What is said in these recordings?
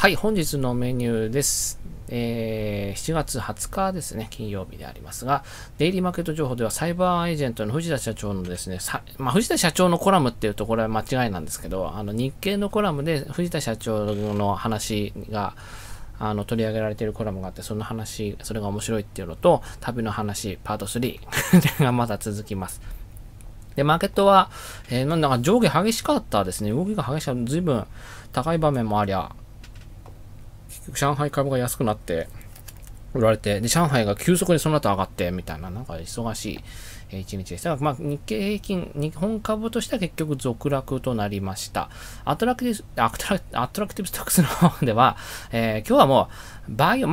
はい、本日のメニューです。7月20日ですね、金曜日でありますが、デイリーマーケット情報ではサイバーエージェントの藤田社長のですね、藤田社長のコラムっていうところは間違いなんですけど、日経のコラムで藤田社長の話が取り上げられているコラムがあって、その話、それが面白いっていうのと、旅の話、パート3 がまだ続きます。で、マーケットは、なんだか上下激しかったですね、動きが激しかった、随分高い場面もありゃ、上海株が安くなって売られて、で、上海が急速にその後上がって、みたいな、なんか忙しい一日でしたが、まあ、日経平均、日本株としては結局続落となりました。アトラクティブストックスの方では、今日はもう、バイオ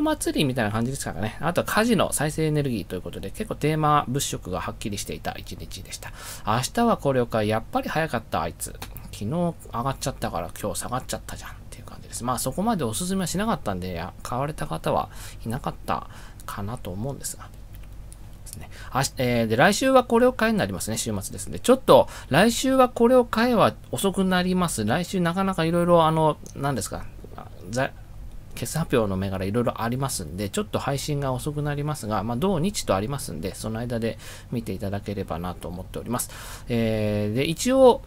祭りみたいな感じですからね。あとはカジノ、再生エネルギーということで、結構テーマ物色がはっきりしていた一日でした。明日はこれをやっぱり早かった、あいつ。昨日上がっちゃったから今日下がっちゃったじゃんっていう感じです。まあそこまでおすすめはしなかったんで、買われた方はいなかったかなと思うんですが。ですね。で、来週はこれを買いになりますね、週末ですね。ちょっと来週はこれを買えは遅くなります。来週なかなかいろいろ何ですか、決算発表の銘柄いろいろありますんで、ちょっと配信が遅くなりますが、まあ、同日とありますんで、その間で見ていただければなと思っております。で、一応、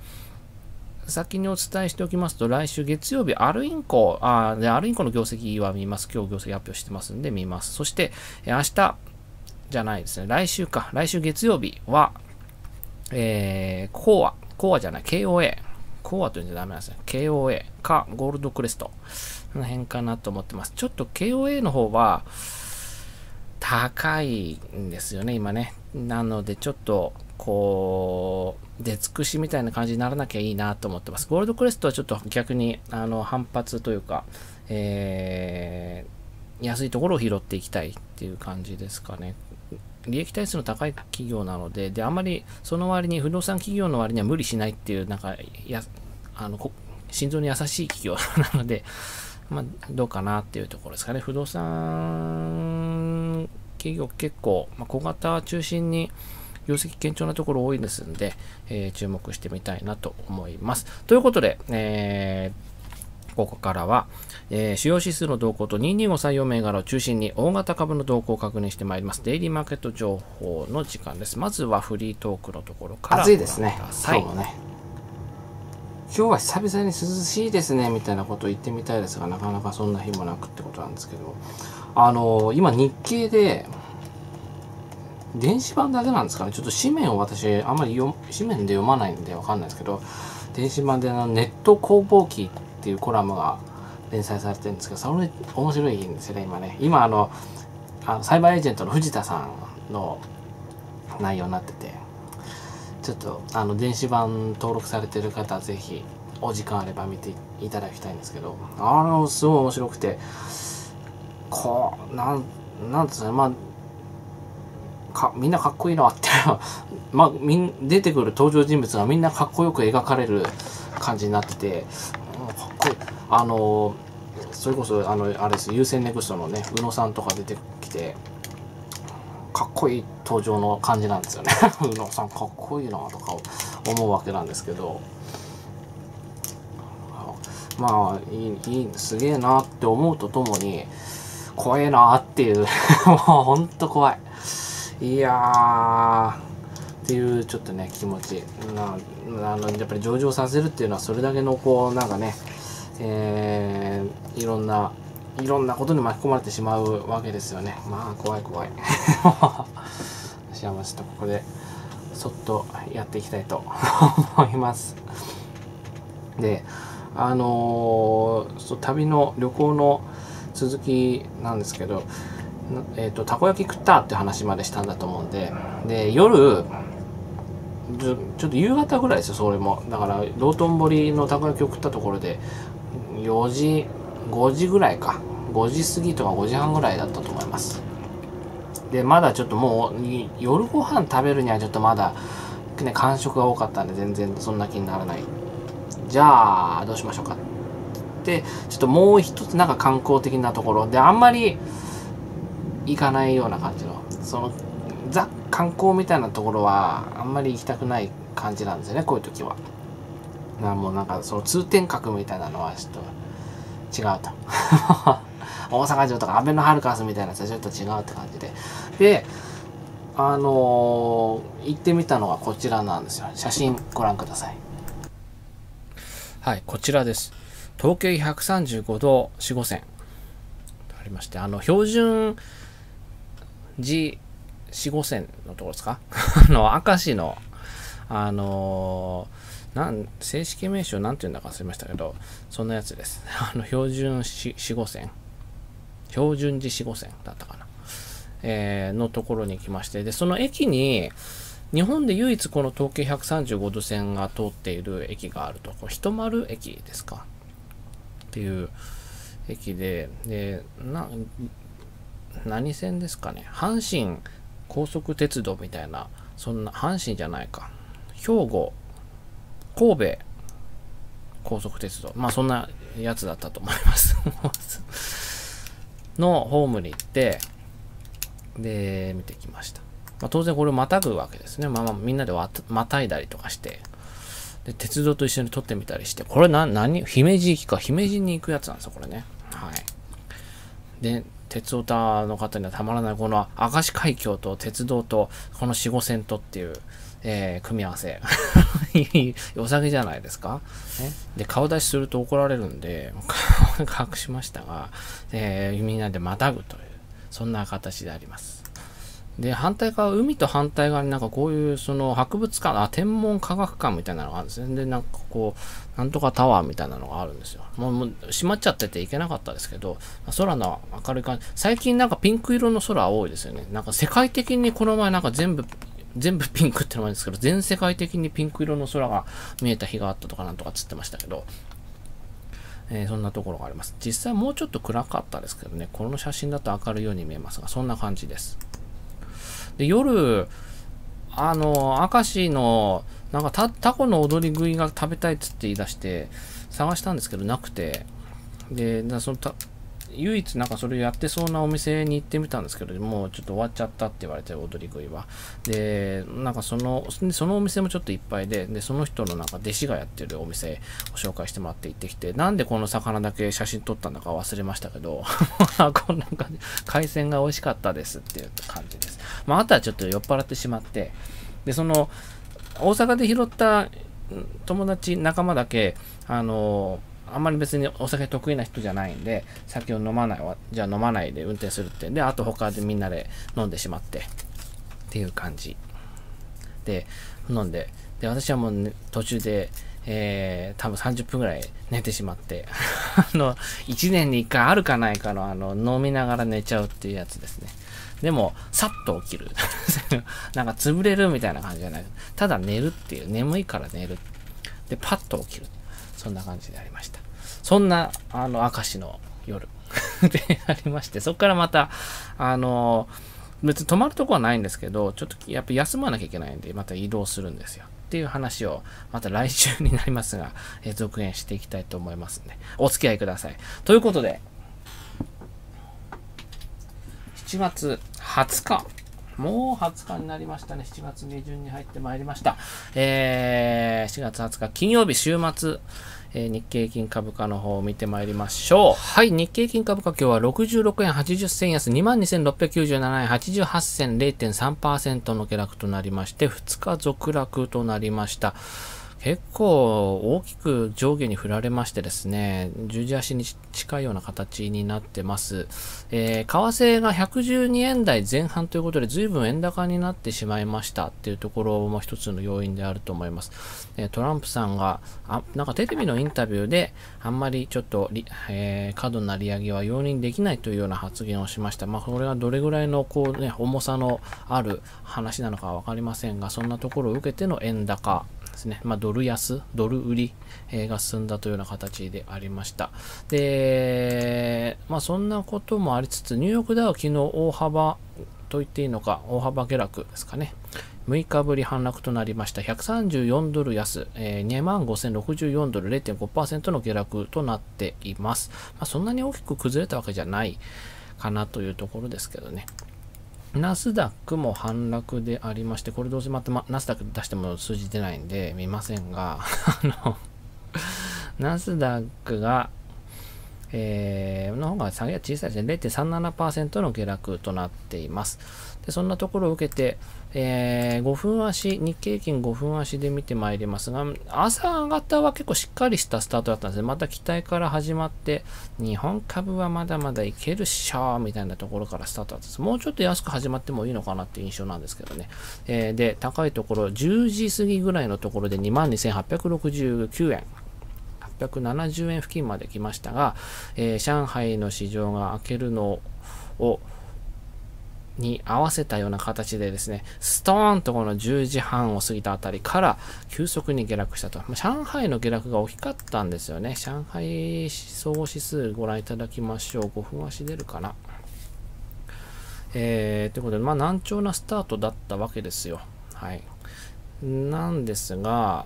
先にお伝えしておきますと、来週月曜日、アルインコの業績は見ます。今日業績発表してますんで見ます。そして、明日じゃないですね。来週月曜日は、KOA。KOAというんじゃダメなんですね。KOA かゴールドクレスト。この辺かなと思ってます。ちょっと KOA の方は、高いんですよね、今ね。なので、ちょっと、出尽くしみたいな感じにならなきゃいいなと思ってます。ゴールドクレストはちょっと逆に反発というか、安いところを拾っていきたいっていう感じですかね。利益体質の高い企業なので、あんまりその割に不動産企業の割には無理しないっていう、なんか心臓に優しい企業なので、まあ、どうかなっていうところですかね。不動産企業結構、小型中心に業績堅調なところ多いですんで、注目してみたいなと思います。ということで、ここからは、主要指数の動向と22534銘柄を中心に大型株の動向を確認してまいります。デイリーマーケット情報の時間です。まずはフリートークのところから。暑いですね。最後ね。今日は久々に涼しいですねみたいなことを言ってみたいですが、なかなかそんな日もなくってことなんですけど、今日経で、電子版だけなんですかね。ちょっと紙面を私、あんまり紙面で読まないんでわかんないですけど、電子版でネット工房記っていうコラムが連載されてるんですけど、それ面白いんですよね、今ね。今サイバーエージェントの藤田さんの内容になってて、ちょっと電子版登録されてる方、ぜひお時間あれば見ていただきたいんですけど、すごい面白くて、なんですかね、みんなかっこいいなって出てくる登場人物がみんなかっこよく描かれる感じになってて、かっこいい。それこそあれです、優先ネクストのね、宇野さんとか出てきて、かっこいい登場の感じなんですよね。宇野さんかっこいいなとか思うわけなんですけど、まあすげえなって思うとともに、怖えなっていうもうほんと怖い。いやーっていうちょっとね、気持ちやっぱり上場させるっていうのは、それだけのなんかね、いろんなことに巻き込まれてしまうわけですよね。まあ怖い怖い。私はちょっとここでそっとやっていきたいと思います。で、旅行の続きなんですけど、たこ焼き食ったって話までしたんだと思うんで、夜、ちょっと夕方ぐらいですよ、それも。だから、道頓堀のたこ焼きを食ったところで、5時ぐらいか。5時過ぎとか5時半ぐらいだったと思います。で、まだちょっともう、夜ご飯食べるにはちょっとまだ、ね、間食が多かったんで、全然そんな気にならない。じゃあ、どうしましょうか。で、ちょっともう一つなんか観光的なところで、あんまり、行かないような感じの、ザ観光みたいなところはあんまり行きたくない感じなんですよね、こういう時は。もうなんか通天閣みたいなのはちょっと違うと大阪城とかあべのハルカスみたいなやつはちょっと違うって感じで、で行ってみたのがこちらなんですよ。写真ご覧ください。はい、こちらです。東経135度4号線ありまして、標準時4号線のところですか明石の正式名称なんて言うんだか忘れましたけど、そんなやつです。標準4号線、標準時4号線だったかな、のところに来まして、でその駅に日本で唯一この東経135度線が通っている駅があると、これひとまる駅ですかっていう駅で、で何線ですかね、阪神高速鉄道みたいな、そんな阪神じゃないか、兵庫神戸高速鉄道、まあそんなやつだったと思いますのホームに行ってで見てきました。まあ、当然これをまたぐわけですね。みんなでまたいだりとかして、で鉄道と一緒に撮ってみたりして、これ何姫路行きか、姫路に行くやつなんですよこれね。はい、で鉄オタの方にはたまらないこの明石海峡と鉄道とこの4、5線とっていう、組み合わせ良さげじゃないですか。で顔出しすると怒られるんで隠しましたが、みんなでまたぐというそんな形であります。で反対側、海と反対側になんかこういうその博物館、天文科学館みたいなのがあるんですね。でなんかこうなんとかタワーみたいなのがあるんですよ。もう閉まっちゃってて行けなかったですけど、空の明るい感じ、最近なんかピンク色の空多いですよね。なんか世界的にこの前なんか全部ピンクってのもあるんですけど、全世界的にピンク色の空が見えた日があったとかなんとかつってましたけど、そんなところがあります。実際もうちょっと暗かったですけどね、この写真だと明るいように見えますが、そんな感じです。で夜、明石のなんかタコの踊り食いが食べたいっつって言い出して探したんですけどなくて、でその唯一なんかそれやってそうなお店に行ってみたんですけど、もうちょっと終わっちゃったって言われて、踊り食いは。でなんかそのお店もちょっといっぱいで、その人のなんか弟子がやってるお店を紹介してもらって行ってきて、なんでこの魚だけ写真撮ったんだか忘れましたけどこんな感じ、海鮮が美味しかったですっていう感じです。まあ、あとはちょっと酔っ払ってしまって、でその大阪で拾った友達仲間だけあんまり別にお酒得意な人じゃないんで、酒を飲まないで運転するってで、あと他でみんなで飲んでしまってっていう感じで飲んで、で私はもう、ね、途中で、多分30分ぐらい寝てしまって1年に1回あるかないかの飲みながら寝ちゃうっていうやつですね。でもさっと起きるなんか潰れるみたいな感じじゃない、ただ寝るっていう、眠いから寝るでパッと起きる、そんな感じでありました。そんな明石の夜でありまして、そこからまた別に泊まるとこはないんですけど、ちょっとやっぱ休まなきゃいけないんでまた移動するんですよっていう話をまた来週になりますが、続編していきたいと思いますのでお付き合いください。ということで7月20日、もう20日になりましたね。7月下旬に入ってまいりました。7月20日金曜日週末、日経金株価の方を見てまいりましょう。はい、日経金株価今日は66円80銭安、22,697 円88銭 0.3% の下落となりまして、2日続落となりました。結構大きく上下に振られましてですね、十字足に近いような形になってます。為替が112円台前半ということで、随分円高になってしまいましたっていうところも一つの要因であると思います。トランプさんが、なんかテレビのインタビューで、あんまりちょっと、過度な利上げは容認できないというような発言をしました。まあ、これがどれぐらいのこうね、重さのある話なのかはわかりませんが、そんなところを受けての円高。まあ、ドル売りが進んだというような形でありました。で、まあ、そんなこともありつつ、ニューヨークダウは昨日大幅と言っていいのか、大幅下落ですかね。6日ぶり反落となりました。134ドル安、25,064 ドル 0.5% の下落となっています。まあ、そんなに大きく崩れたわけじゃないかなというところですけどね。ナスダックも反落でありまして、これどうせまたナスダック出しても数字出ないんで見ませんが、ナスダックが、の方が下げが小さいですね。0.37% の下落となっています。で、そんなところを受けて、5分足、日経平均5分足で見てまいりますが、朝方は結構しっかりしたスタートだったんですね。また期待から始まって、日本株はまだまだいけるっしょーみたいなところからスタートだったんです。もうちょっと安く始まってもいいのかなっていう印象なんですけどね。で、高いところ、10時過ぎぐらいのところで 22,869 円。870円付近まで来ましたが、上海の市場が開けるのをに合わせたような形でですね、ストーンとこの10時半を過ぎたあたりから急速に下落したと。上海の下落が大きかったんですよね。上海総合指数ご覧いただきましょう。5分足出るかな。ということで、まあ難聴なスタートだったわけですよ。はい。なんですが、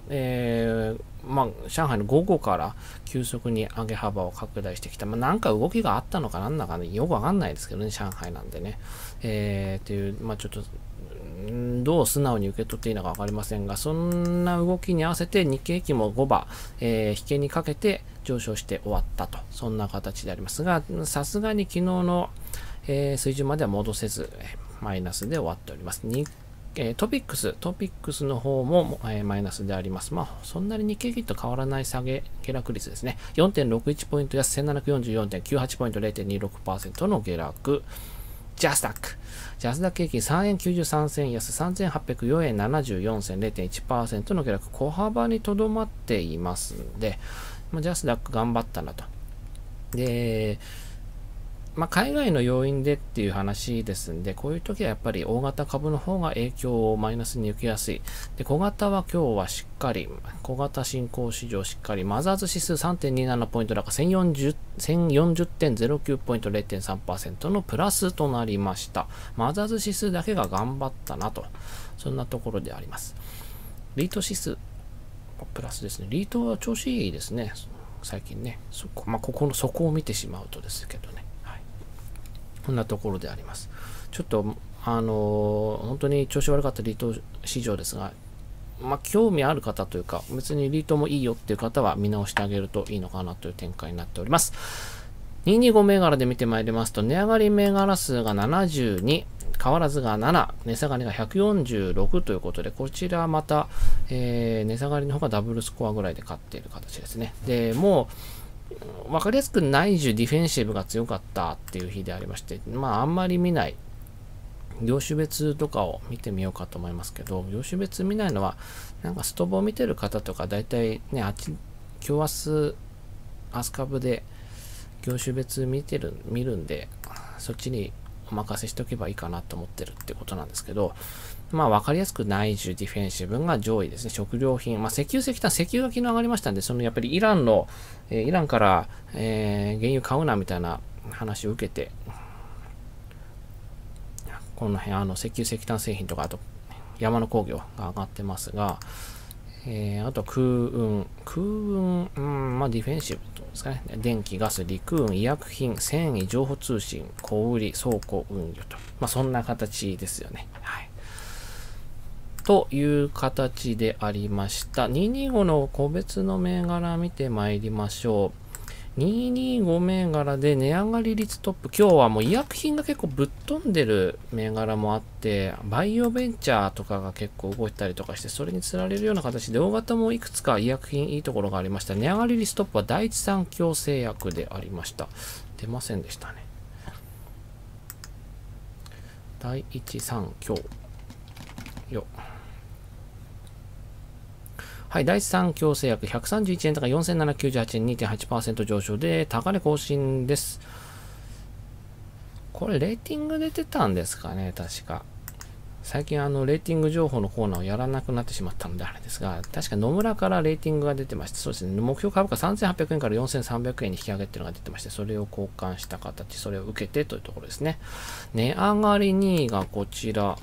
まあ、上海の午後から急速に上げ幅を拡大してきた。まあ、なんか動きがあったのかなんだかね、よくわかんないですけどね、上海なんでね。っていう、まあちょっと、どう素直に受け取っていいのかわかりませんが、そんな動きに合わせて日経平均も5番、引けにかけて上昇して終わったと。そんな形でありますが、さすがに昨日の、水準までは戻せず、マイナスで終わっております。トピックスの方も、マイナスであります。まあ、そんなに日経平均と変わらない下落率ですね。4.61 ポイント安、1744.98 ポイント、0.26% の下落。ジャスダック平均3円93銭安、3804円74銭、0.1% の下落。小幅にとどまっていますんで、まあ、ジャスダック頑張ったなと。で、まあ海外の要因でっていう話ですんで、こういう時はやっぱり大型株の方が影響をマイナスに受けやすい。で、小型は今日はしっかり、小型新興市場しっかり、マザーズ指数 3.27 ポイント高、1040.09 ポイント 0.3% のプラスとなりました。マザーズ指数だけが頑張ったなと、そんなところであります。リート指数、プラスですね。リートは調子いいですね。最近ね。まあ、ここの底を見てしまうとですけどね。こんなところであります。ちょっと、本当に調子悪かったリート市場ですが、まあ、興味ある方というか、別にリートもいいよっていう方は見直してあげるといいのかなという展開になっております。225銘柄で見てまいりますと、値上がり銘柄数が72、変わらずが7、値下がりが146ということで、こちらまた、値下がりの方がダブルスコアぐらいで勝っている形ですね。で、もう、分かりやすく内需ディフェンシブが強かったっていう日でありまして、まああんまり見ない業種別とかを見てみようかと思いますけど、業種別見ないのはなんかストボを見てる方とか大体ね、あっち今日明日株で業種別見るんで、そっちにお任せしておけばいいかなと思ってるってことなんですけど、まあ分かりやすく内需ディフェンシブが上位ですね。食料品、まあ石油が昨日上がりましたんで、そのやっぱりイランから、原油買うなみたいな話を受けて、この辺石炭製品とか、あと山の工業が上がってますが、あと空運、まあディフェンシブとですかね。電気、ガス、陸運、医薬品、繊維、情報通信、小売、倉庫運輸と。まあそんな形ですよね。はい。という形でありました。225の個別の銘柄見てまいりましょう。225銘柄で値上がり率トップ。今日はもう医薬品が結構ぶっ飛んでる銘柄もあって、バイオベンチャーとかが結構動いたりとかして、それにつられるような形で、大型もいくつか医薬品いいところがありました。値上がり率トップは第一三共製薬でありました。出ませんでしたね。第一三共。よはい、第3共製薬131円高4798円 2.8% 上昇で高値更新です。これレーティング出てたんですかね、確か。最近レーティング情報のコーナーをやらなくなってしまったのであれですが、確か野村からレーティングが出てまして、そうですね、目標株価3800円から4300円に引き上げっていうのが出てまして、それを交換した形、それを受けてというところですね。値上がり2位がこちら、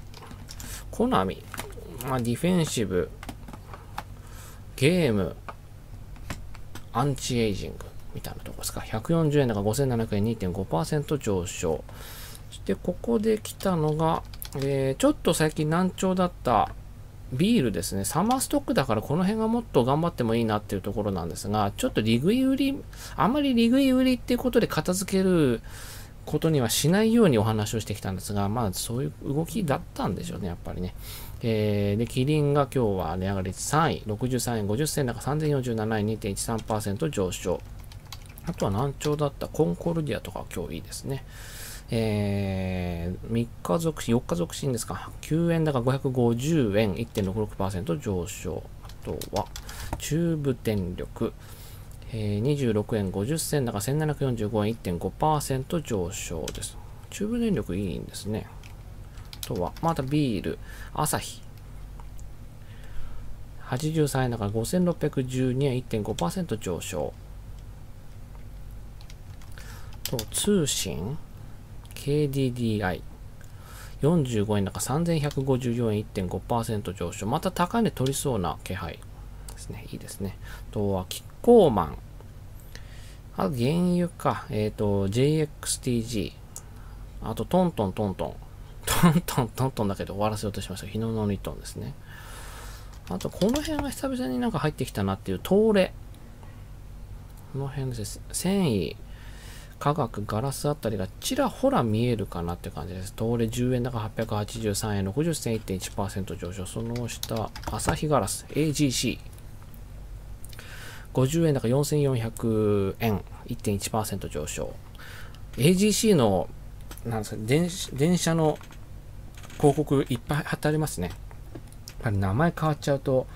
コナミ、まあ、ディフェンシブ、ゲーム、アンチエイジングみたいなとこですか。140円高5700円 2.5% 上昇。そしてここで来たのが、ちょっと最近難聴だった、ビールですね。サマーストックだからこの辺がもっと頑張ってもいいなっていうところなんですが、ちょっと利食い売り、あんまり利食い売りっていうことで片付けることにはしないようにお話をしてきたんですが、まあそういう動きだったんでしょうね、やっぱりね。で、キリンが今日は値上がり3位、63円50銭高3047円 2.13% 上昇。あとは軟調だったコンコルディアとか今日いいですね。4日続伸ですか。9円高550円 1.66% 上昇。あとは、中部電力。26円50銭高1745円 1.5% 上昇です。中部電力いいんですね。あとは、またビール、アサヒ。83円高5612円 1.5% 上昇。と、通信。KDDI。45円高3154円 1.5% 上昇。また高値取りそうな気配ですね。いいですね。あとは、キッコーマン。あと、原油か。JXTG。あと、トントンだけど終わらせようとしました。日野の2トンですね。あと、この辺が久々になんか入ってきたなっていう、東レ。この辺です。繊維。化学、ガラスあたりがちらほら見えるかなって感じです。東レ10円高883円60銭 1.1% 上昇。その下、アサヒガラス、AGC。50円高4400円 1.1% 上昇。AGC の、なんですか、電車の広告いっぱい貼ってありますね。やっぱり名前変わっちゃうと、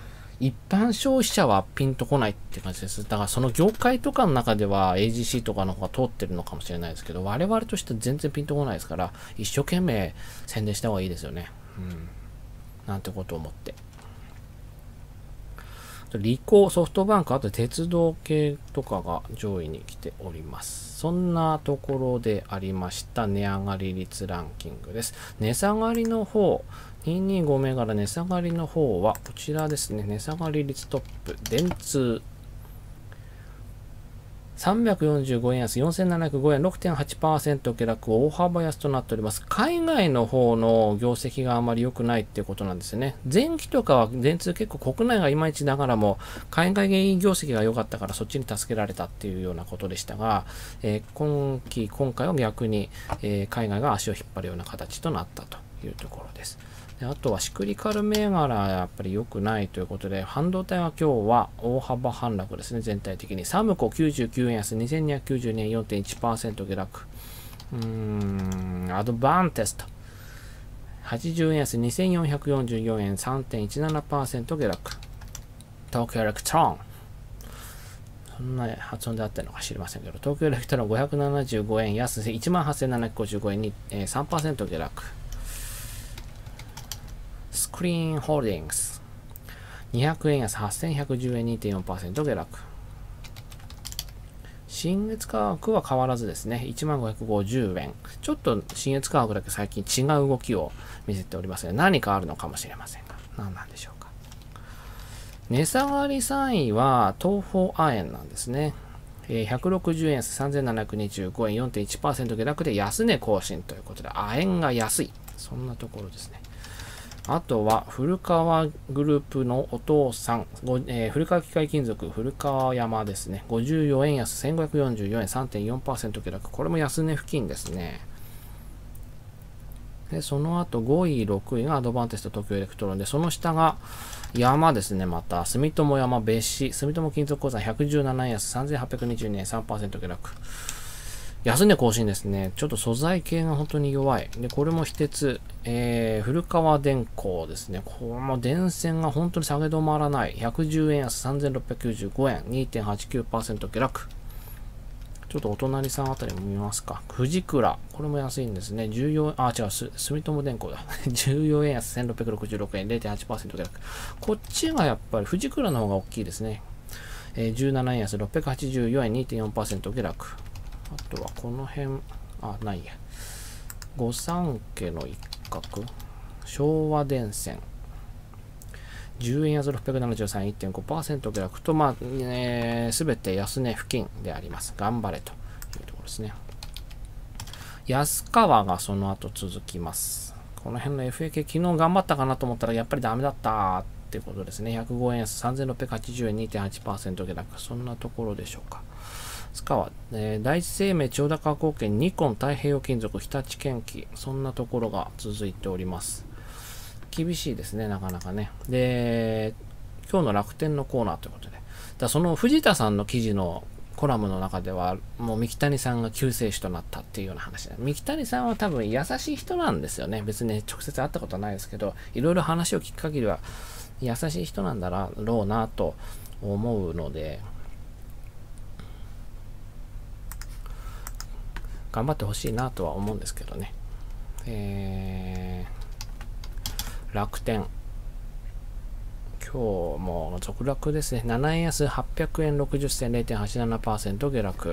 一般消費者はピンとこないって感じです。だからその業界とかの中では AGC とかの方が通ってるのかもしれないですけど、我々としては全然ピンとこないですから、一生懸命宣伝した方がいいですよね。うん。なんてことを思って。リコー、ソフトバンク、あと鉄道系とかが上位に来ております。そんなところでありました値上がり率ランキングです。値下がりの方、225銘柄値下がりの方はこちらですね。値下がり率トップ、電通。345円安、4705円、6.8% 下落、大幅安となっております。海外の方の業績があまり良くないっていうことなんですよね。前期とかは電通結構国内がいまいちながらも、海外業績が良かったからそっちに助けられたっていうようなことでしたが、今回は逆に、海外が足を引っ張るような形となったというところです。で、あとはシクリカル銘柄はやっぱり良くないということで、半導体は今日は大幅反落ですね、全体的に。サムコ99円安、2292円 4.1% 下落。アドバンテスト。80円安、2444円 3.17% 下落。東京エレクトロン。そんな発音であったのか知りませんけど、東京エレクトロン575円安、18,755円に 3% 下落。スクリーンホールディングス。200円安、8110円 2.4% 下落。信越化学は変わらずですね。1550円。ちょっと信越化学だけ最近違う動きを見せておりますが、何かあるのかもしれませんが。何なんでしょうか。値下がり3位は東方亜鉛なんですね。160円安、3725円 4.1% 下落で安値更新ということで、亜鉛が安い。そんなところですね。あとは、古川グループのお父さん、古川機械金属、古川山ですね。54円安、1544円、3.4% 下落。これも安値付近ですね。で、その後、5位、6位がアドバンテスト、東京エレクトロンで、その下が山ですね、また。住友山別紙、住友金属鉱山、117円安、3822円、3% 下落。安値更新ですね。ちょっと素材系が本当に弱い。で、これも非鉄。古川電工ですね。この電線が本当に下げ止まらない。110円安、3695円、2.89% 下落。ちょっとお隣さんあたりも見ますか。富士倉。これも安いんですね。住友電工だ。14円安、1666円、0.8% 下落。こっちがやっぱり富士倉の方が大きいですね。17円安、684円、2.4% 下落。あとはこの辺、あ、ないや。御三家の一角。昭和電線。10円安673円 1.5% 下落と、まあ、すべて安値付近であります。頑張れというところですね。安川がその後続きます。この辺の FAK 昨日頑張ったかなと思ったらやっぱりダメだったっていうことですね。105円安 3680円 2.8% 下落。そんなところでしょうか。スカは、第一生命、千代田川工研、ニコン、太平洋金属、日立建機。そんなところが続いております。厳しいですね、なかなかね。で、今日の楽天のコーナーということで。その藤田さんの記事のコラムの中では、もう三木谷さんが救世主となったっていうような話で、三木谷さんは多分優しい人なんですよね。別に直接会ったことはないですけど、いろいろ話を聞く限りは優しい人なんだろうなと思うので、頑張ってほしいなとは思うんですけどね。楽天。今日も続落ですね。7円安800円60銭 0.87% 下落。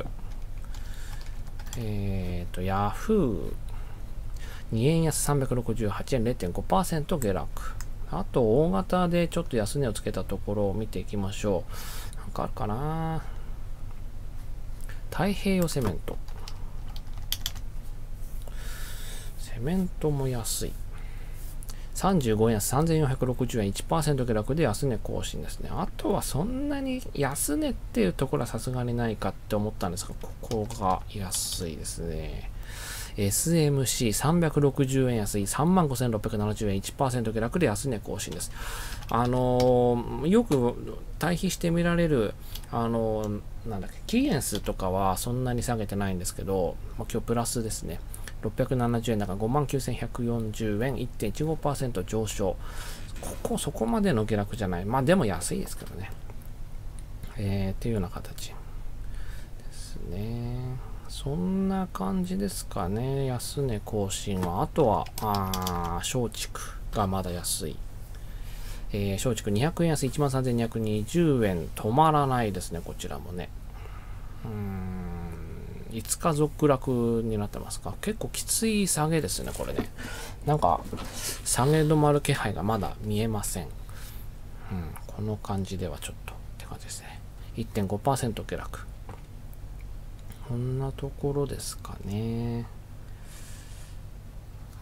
ヤフー2円安368円 0.5% 下落。あと大型でちょっと安値をつけたところを見ていきましょう。なんかあるかな。太平洋セメント。セメントも安い。35円安3460円 1% 下落で安値更新ですね。あとはそんなに安値っていうところはさすがにないかって思ったんですが、ここが安いですね。SMC360 円安い 35,670 円 1% 下落で安値更新です。よく対比して見られる、なんだっけ、キーエンスとかはそんなに下げてないんですけど、今日プラスですね。670円高 59,140 円 1.15% 上昇。そこまでの下落じゃない。まあでも安いですけどね。っていうような形ですね。そんな感じですかね。安値更新は。あとは、松竹がまだ安い。松竹200円安 13,220 円止まらないですね。こちらもね。5日続落になってますか。結構きつい下げですね、これね。なんか、下げ止まる気配がまだ見えません。この感じではちょっとって感じですね。1.5% 下落。こんなところですかね。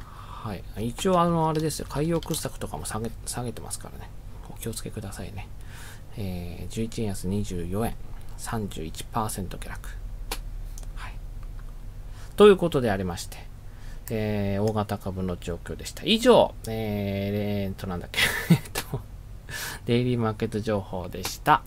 はい。一応、あれですよ。海洋掘削とかも下げてますからね。お気をつけくださいね。11円安24円。31% 下落。ということでありまして、大型株の状況でした。以上、なんだっけ、デイリーマーケット情報でした。